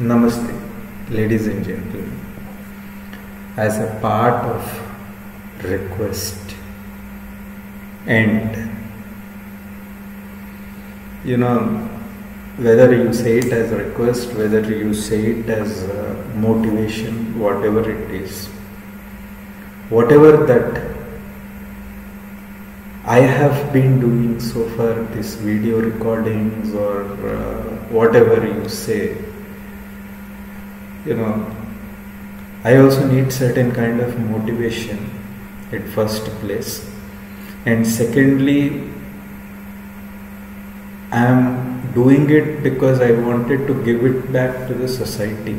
Namaste, ladies and gentlemen. As a part of request and whether you say it as a request, whether you say it as a motivation, whatever it is, whatever that I have been doing so far, this video recordings or whatever you say, I also need certain kind of motivation at first place, and secondly, I am doing it because I wanted to give it back to the society.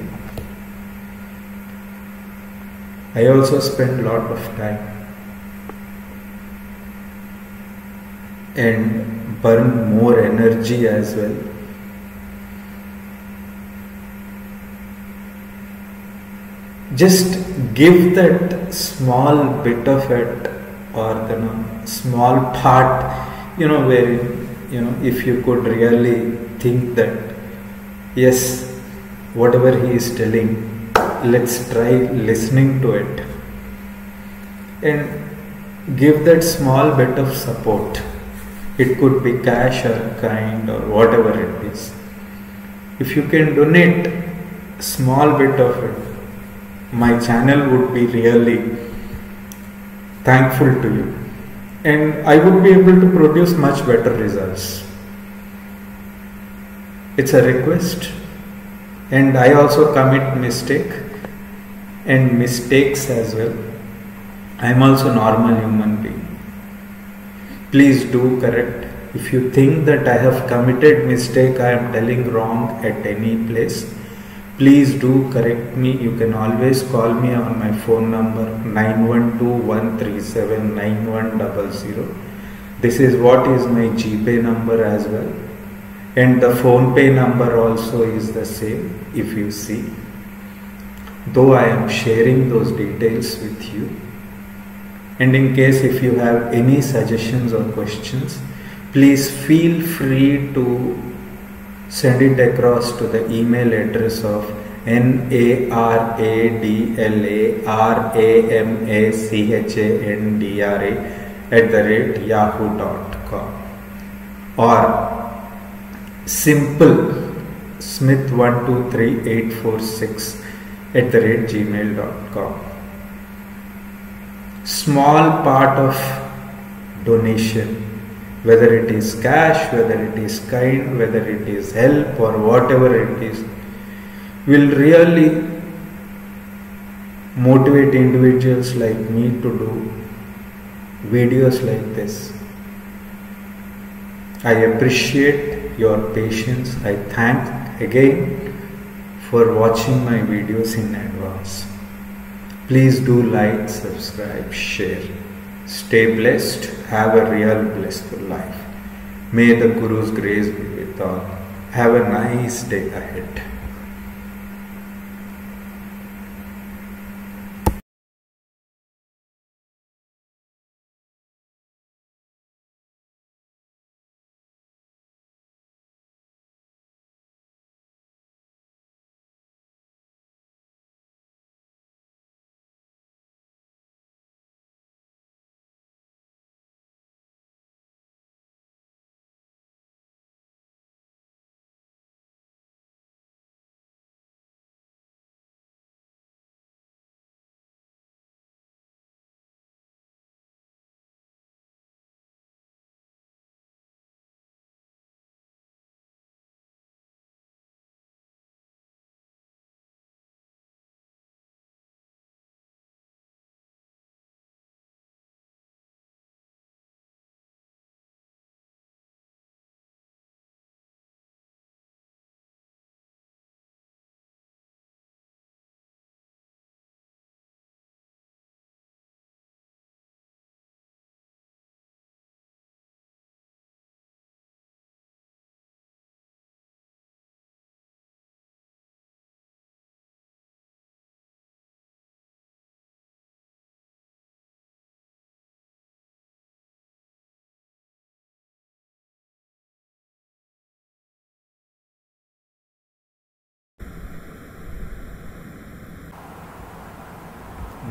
I also spend a lot of time and burn more energy as well. Just give that small bit of it, or the small part, where, if you could really think that, yes, whatever he is telling, let's try listening to it and give that small bit of support. It could be cash or kind or whatever it is. If you can donate a small bit of it, my channel would be really thankful to you, and I would be able to produce much better results. It's a request, and I also commit mistakes as well. I am also a normal human being. Please do correct. If you think that I have committed mistake, I am telling wrong at any place, please do correct me. You can always call me on my phone number 9121379100. This is what is my GPay number as well, and the phone pay number also is the same, if you see, though I am sharing those details with you. And in case if you have any suggestions or questions, please feel free to send it across to the email address of naredlaramachandra@yahoo.com, or simple smith123846@gmail.com. Small part of donation, whether it is cash, whether it is kind, whether it is help or whatever it is, will really motivate individuals like me to do videos like this. I appreciate your patience. I thank again for watching my videos in advance. Please do like, subscribe, share. Stay blessed, have a real blissful life. May the Guru's grace be with all. Have a nice day ahead.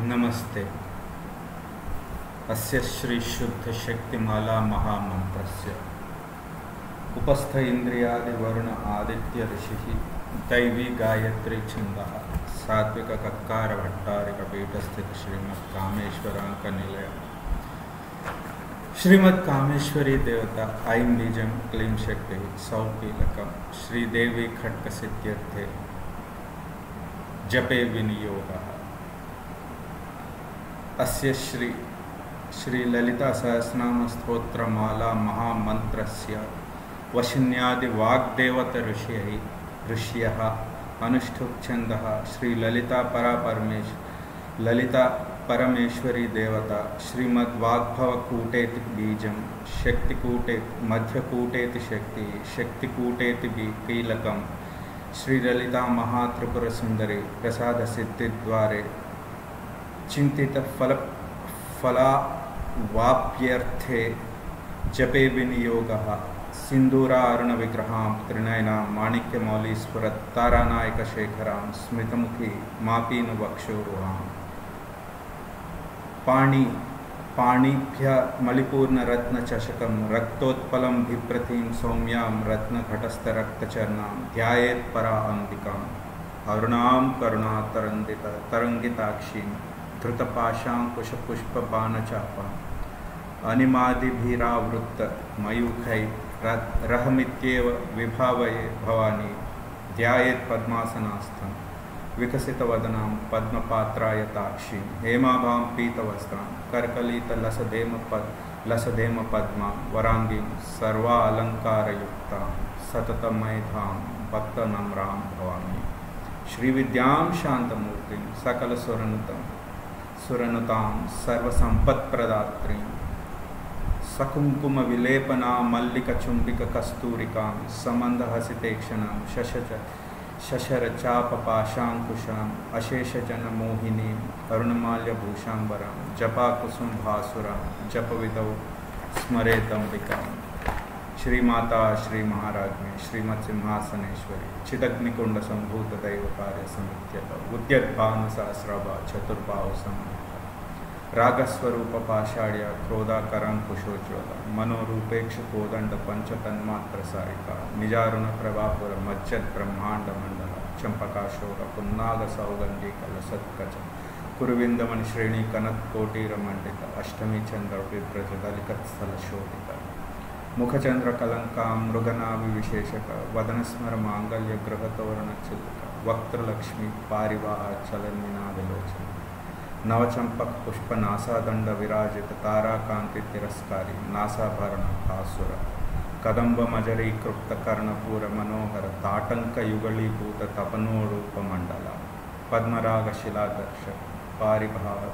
Namaste. Asya Shri Shuddha Shakti Mala Maha Mantrasya Upastha Indriyadi Varuna Aditya Rishihi Daivi Gayatri Chindaha Satvika Kakkara Bhattarika Petastita Srimad Kameshwaranka Nilaya Srimad Kameshwari Devata Aim Nijam Klim Shakti Saupilakam Shri Devi Khatka Sityarthe Jape Viniyoga Asya Shri Lalita Sahasranama Stotra Mala Maha Mantrasya Vashinyadi Vagdevata Rishyaha Anushthuk Chandaha Shri Lalita Parameshwari Devata Srimad Vagbhava Kuteti Bijam Shakti Kuteti Madhya Kuteti Shakti Shakti Kuteti Kilakam Shri Lalita Mahatripura Sundari Prasada Siddhi Dware Chintita Falavapyarthe Jape Viniyogaha Sindura Aruna Vigraham Trinainam Manikya Mauli Swarat Taranayika Shekharam Smitamukhi Mapinu Vakshuruham Panibhya Malipurna Ratna Chashakam Raktotpalam Vipratim Somyam Ratna Ghatastha Raktacharnam Dhyayet Parahandikam Arunam Karuna Tarangitakshim Dhrutapasham Kushapushpa Banachapa Animadi Bhira Vrutta Mayukhai Rahamityeva Vibhavaye Bhavani Dhyayet Padmasanastham Vikasita Vadanam Padma Patrayatakshin Hemabham Pitavastram Karkalita Lasadema Padma Varangim Sarva Alankara Yuktam Satatamaitham Bhakta Namram Bhavani Shri Vidyam Shantamurtim Sakala Suranutam Sarva Sampat Pradatrim Sakumkuma Vilepana Mallika Chumbika Kasturikam Samandha Hasitekshanam Shasharacha Papasham Kusham Ashesha Jana Mohinim Arunamalya Bhushambaram Japa Kusum Bhasuram Japa Vidau Smaretambikam Shri Mata Shri Maharajni Shri Matsimhasaneshwari Chidagnikunda Sambhuta Daivakarya Samityata Udyadbhana Sasrava Chaturbhava Samhita Ragaswarupa Pashadya Krodha Karankushojyoda Manorupeksha Kodanda Panchatanmatra Sarika Nijaruna Prabhapura Majjad Brahmanda Mandala Champakashoga Punnaga Saugandhi Kalasatkacha Kuruvindamani Shreni Kanat Koti Ramandita Ashtami Chandra Vibraja Dalikat Salashodita Mukhachandra Kalankam Ruganavi Visheshaka Vadanasmara Mangalya Grahatavarana Chilaka Vaktra Lakshmi Parivaha Chalamina Velochana Navachampak Pushpa Nasa Danda Virajita Tara Kanti Tiraskari Nasa Bharana Asura Kadamba Majari Krupta Karnapura Manohara Tatanka Yugali Bhuta Tapanorupa Mandala Padmaraga Shiladarsha Paribhava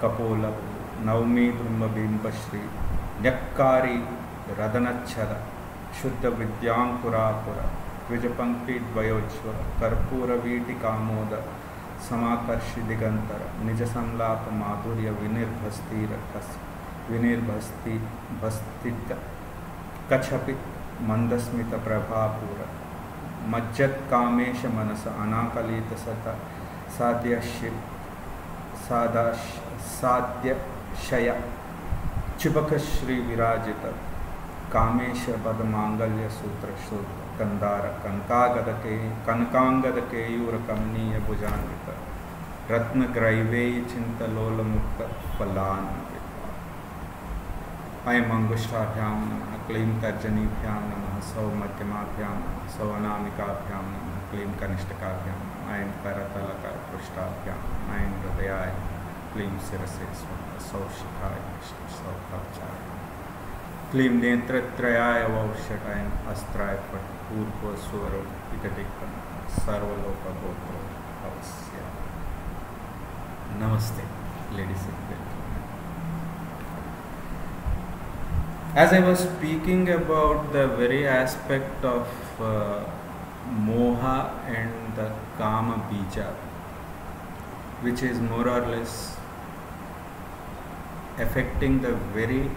Kapola Naumi Brahma Bimbashri Yakkari Radanachada Shuddha Vidyankurapura Vijapankti Dvayojshvara Karpura Viti Kamoda Samakarshi Digantara Nijasamlapa Madhurya Vinirbhasti Rakas Vinirbhasti Bhastita Kachapit Mandasmita Prabhapura Majjat Kamesha Manasa Anakalita Sata Sadya Shaya Chibaka Shri Virajita Kamesha Badamangalya Sutra Shuddha Kandara Kankangada Keyura Kamniya Bhujanvita Ratna Graiveyi Chinta Lola Mukta Palana Vita Ayam Angushtabhyam Namah Klim Tarjanibhyam Namah Sau Madhyamabhyam Namah Sau Anamikabhyam Namah Klim Kanishtakabhyam Ayam Karatalakar Prishtabhyam Ayam Hridayaya Klim Siraseswara Sau Shikhaya Sau Kapchaya Klim Netratrayaya Vaushatayam Astrayapat Urva Swaram Itatikam Sarvaloka Gotra Avasya. Namaste, ladies and gentlemen. As I was speaking about the very aspect of Moha and the Kama Bija, which is more or less affecting the very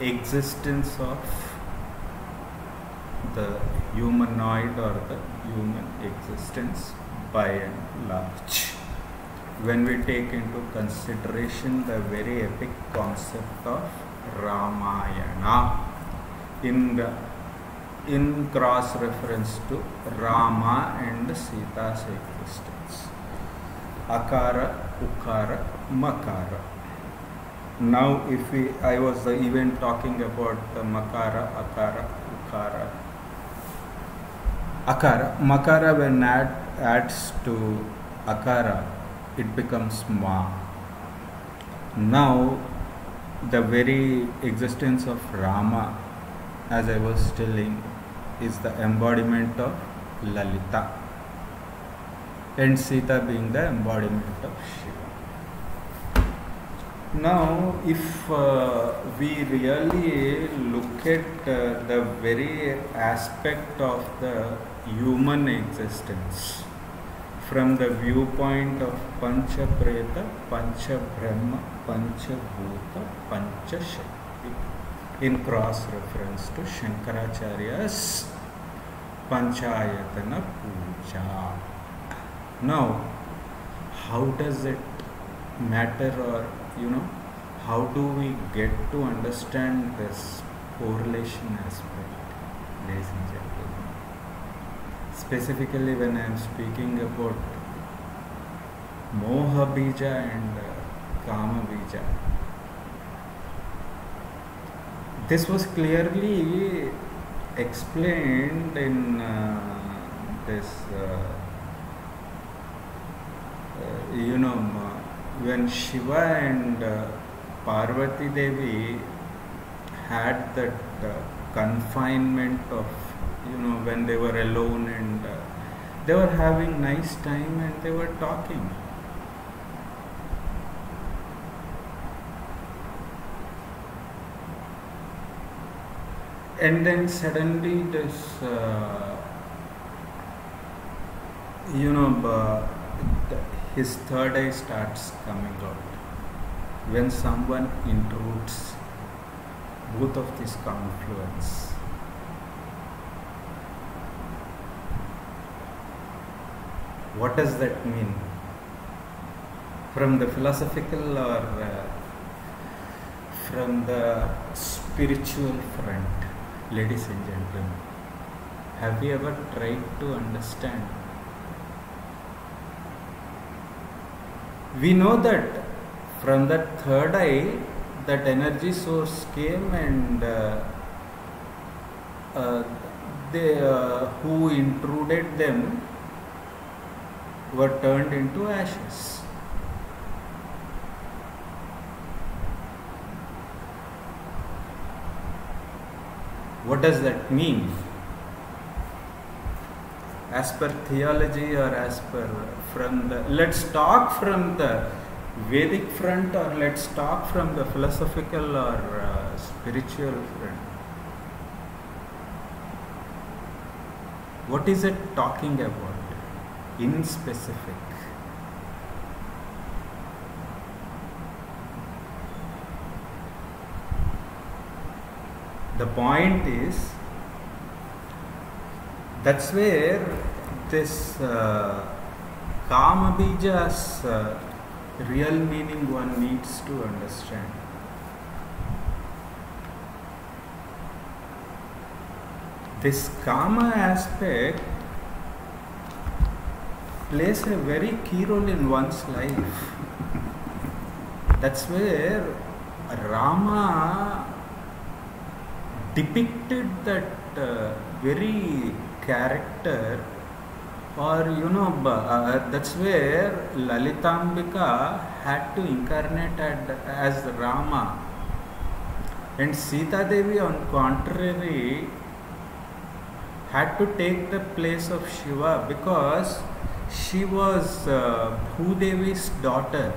existence of the humanoid or the human existence by and large. when we take into consideration the very epic concept of Ramayana in cross reference to Rama and Sita's existence. Akara, Ukara, Makara. Now if I was even talking about the Makara, Akara, Ukara. Akara, Makara when adds to Akara, it becomes Ma. Now the very existence of Rama, as I was telling, is the embodiment of Lalita, and Sita being the embodiment of Shiva. Now if we really look at the very aspect of the human existence from the viewpoint of Pancha Preta, Pancha Brahma, Pancha Bhuta, Pancha Shakti in cross reference to Shankaracharya's Panchayatana Pooja. Now, how does it matter, or how do we get to understand this correlation aspect, ladies and gentlemen? Specifically, when I am speaking about Moha Bija and Kama Bija, this was clearly explained in when Shiva and Parvati Devi had that confinement of, when they were alone, and they were having nice time and they were talking. And then suddenly this, his third eye starts coming out when someone intrudes both of these confluence. What does that mean? From the philosophical or from the spiritual front, ladies and gentlemen, have we ever tried to understand? We know that from that third eye, that energy source came, and who intruded them were turned into ashes. What does that mean? As per theology, or as per let's talk from the Vedic front, or let's talk from the philosophical or spiritual front. What is it talking about in specific? The point is, that's where this Kama Bija's real meaning one needs to understand. This Kama aspect plays a very key role in one's life. That's where Rama depicted that very character, or that's where Lalitambika had to incarnate as Rama, and Sita Devi on contrary had to take the place of Shiva, because she was Bhudevi's daughter.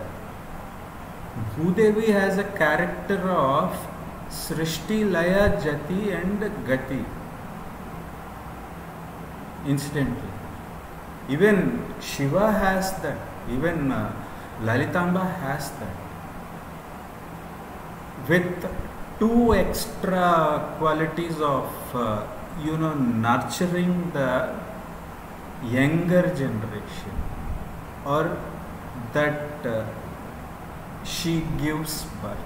Bhudevi has a character of Srishti, Laya, Jati and Gati. Incidentally, even Shiva has that, even Lalitamba has that, with two extra qualities of, nurturing the younger generation, or that she gives birth,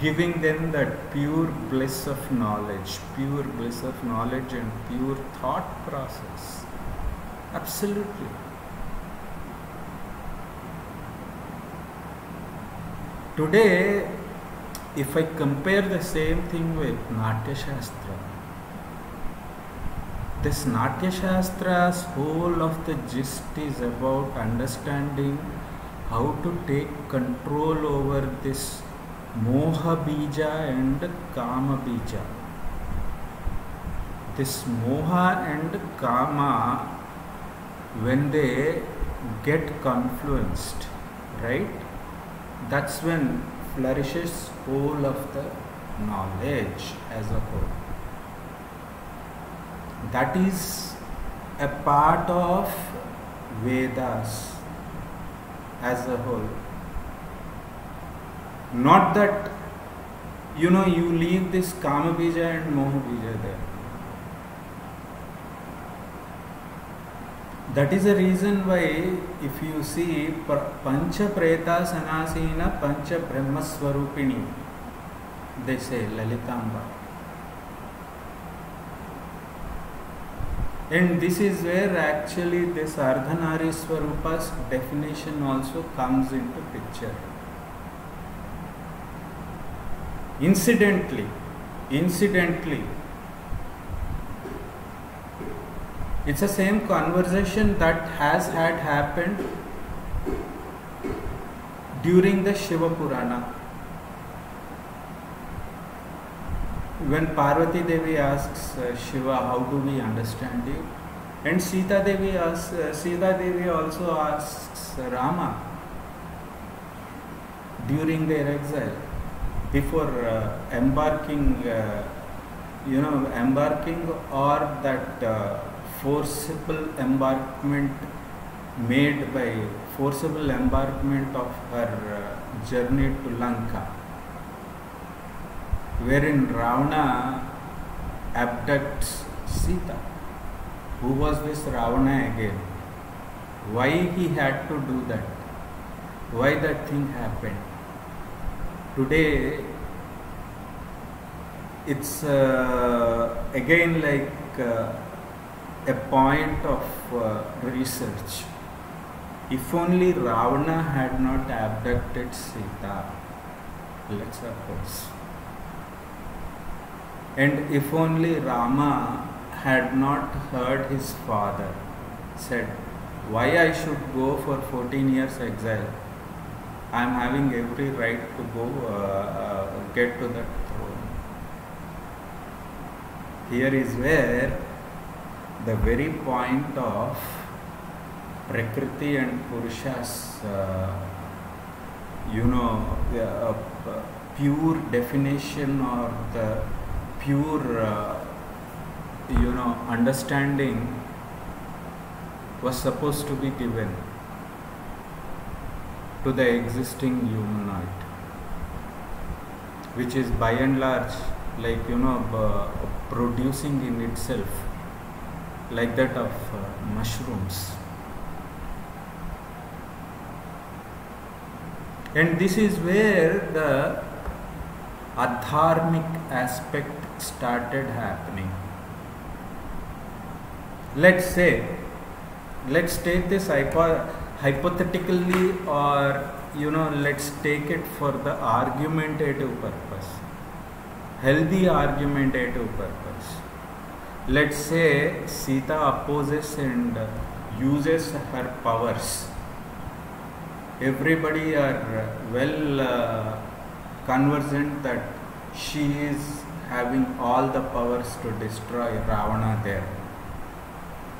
giving them that pure bliss of knowledge, and pure thought process. Absolutely. Today, if I compare the same thing with Natya Shastra, this Natya Shastra's whole of the gist is about understanding how to take control over this Moha Bija and Kama Bija. This Moha and Kama, when they get confluenced, right? That's when flourishes whole of the knowledge as a whole. That is a part of Vedas as a whole. Not that, you know, you leave this Kama Bija and Moha Bija there. That is the reason why, if you see Pancha Preta Sanasina Pancha Brahma Swarupini, they say Lalitamba. And this is where actually this Ardhanari Swarupa's definition also comes into picture. Incidentally, it's the same conversation that happened during the Shiva Purana. When Parvati Devi asks Shiva, how do we understand you? And Sita Devi also asks Rama during their exile, before embarking or that forcible embarkment of her journey to Lanka, wherein Ravana abducts Sita. Who was this Ravana again? Why he had to do that? Why that thing happened? Today, it's again like a point of research. If only Ravana had not abducted Sita, let's suppose. And if only Rama had not heard his father, said, why I should go for 14 years exile? I am having every right to go get to that throne. Here is where the very point of Prakriti and Purusha's, pure definition or the pure understanding was supposed to be given to the existing humanoid, which is by and large like producing in itself, like that of mushrooms. And this is where the adharmic aspect started happening. Let's take this hypothetically, or let's take it for the argumentative purpose, healthy argumentative purpose. Let's say Sita opposes and uses her powers. Everybody are well conversant that she is having all the powers to destroy Ravana there.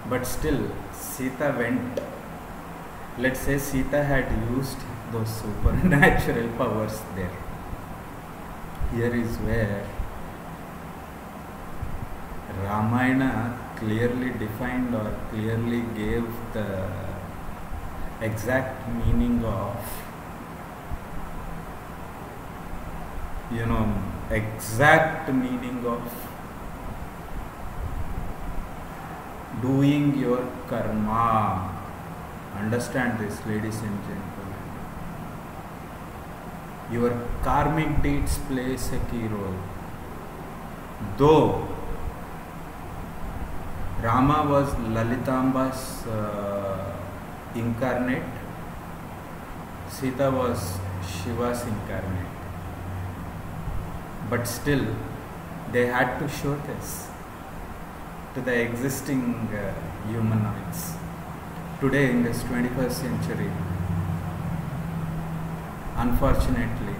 But still, Sita went. Let's say Sita had used those supernatural powers there. Here is where Ramayana clearly defined or clearly gave the exact meaning of doing your karma Understand this, ladies and gentlemen. Your karmic deeds plays a key role. Though Rama was Lalitamba's incarnate, Sita was Shiva's incarnate, but still they had to show this to the existing humanoids. Today in this 21st century, unfortunately,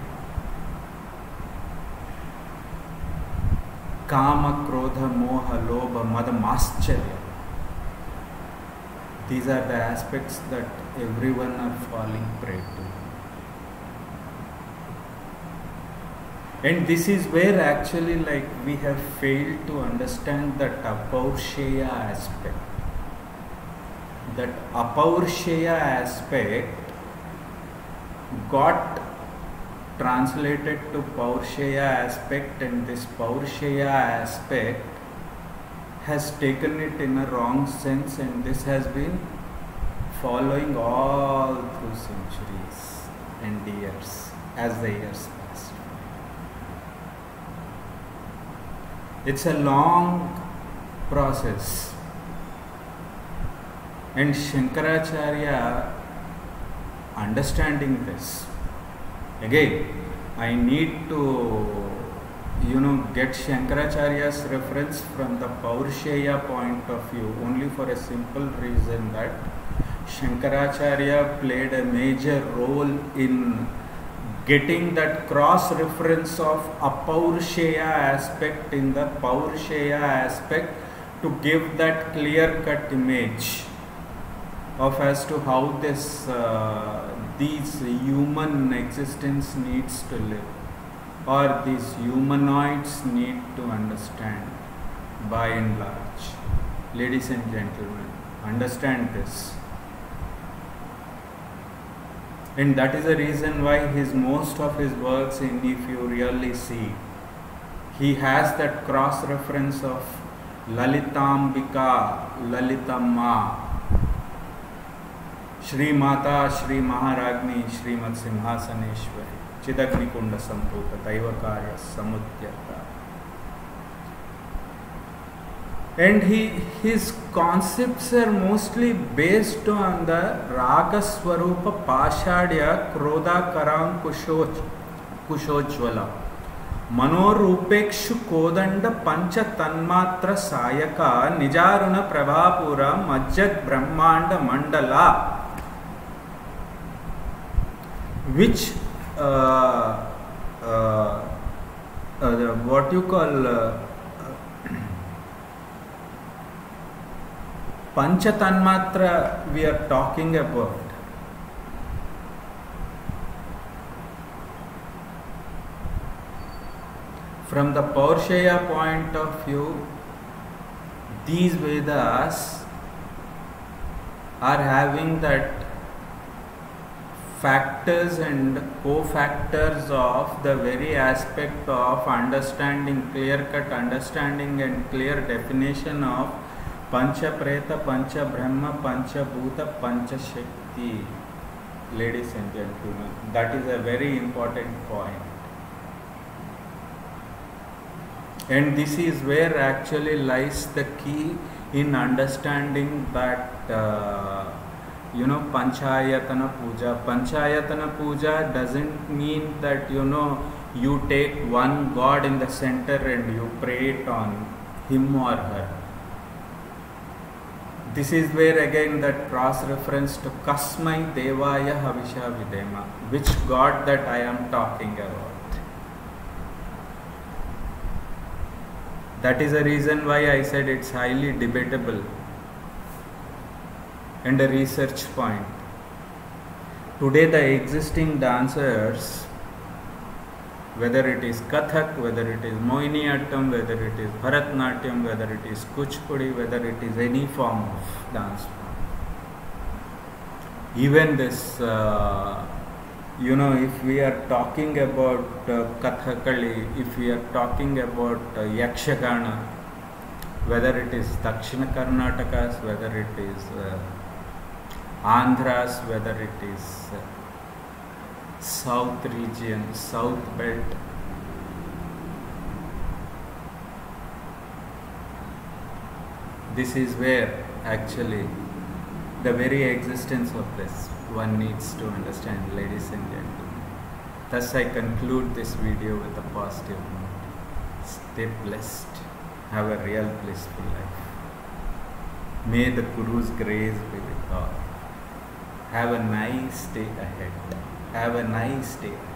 Kama, Krodha, Moha, Lobha, Mada, Mascharya, these are the aspects that everyone are falling prey to. And this is where actually, like, we have failed to understand that Apaurshaya aspect. That Apaurshaya aspect got translated to Paurshaya aspect, and this Paurshaya aspect has taken it in a wrong sense, and this has been following all through centuries and years as the years pass. It's a long process, and Shankaracharya, understanding this, again I need to get Shankaracharya's reference from the Paurshaya point of view, only for a simple reason that Shankaracharya played a major role in getting that cross reference of Apaurshaya aspect in the Paurshaya aspect to give that clear cut image of as to how this these human existence needs to live, or these humanoids need to understand by and large. Ladies and gentlemen, understand this. And that is the reason why his most of his works, and if you really see, he has that cross reference of Lalitambika, Lalitamma, Shri Mata, Shri Maharagni, Shri Matsimhasaneshwari, Chidagni Kunda Samputa, Daivakarya Samutyata. And his concepts are mostly based on the Raga Swarupa Pashadya Krodha Karam Kushojvala Manorupekshu Kodanda Pancha Tanmatra Sayaka Nijaruna Prabhapura Majjat Brahmanda Mandala, which what you call Panchatanmatra we are talking about. From the Paurshaya point of view, these Vedas are having that factors and co-factors of the very aspect of understanding, clear-cut understanding and clear definition of Pancha Preta, Pancha Brahma, Pancha Bhuta, Pancha Shakti. Ladies and gentlemen, that is a very important point. And this is where actually lies the key in understanding that Panchayatana Pooja. Panchayatana Pooja doesn't mean that, you take one God in the center and you pray it on him or her. This is where again that cross-reference to Kasmai Devaya Havisha Videma, which God that I am talking about. That is the reason why I said it's highly debatable and a research point. Today the existing dancers, whether it is Kathak, whether it is Mohini Attam, whether it is Bharatanatyam, whether it is Kuchipudi, whether it is any form of dance form. Even this, if we are talking about Kathakali, if we are talking about Yakshagana, whether it is Dakshina Karnatakas, whether it is Andhra's, whether it is south region, south belt, this is where actually the very existence of this one needs to understand, ladies and gentlemen. Thus I conclude this video with a positive note. Stay blessed, have a real blissful life. May the Guru's grace be with all. Have a nice day ahead. Have a nice day.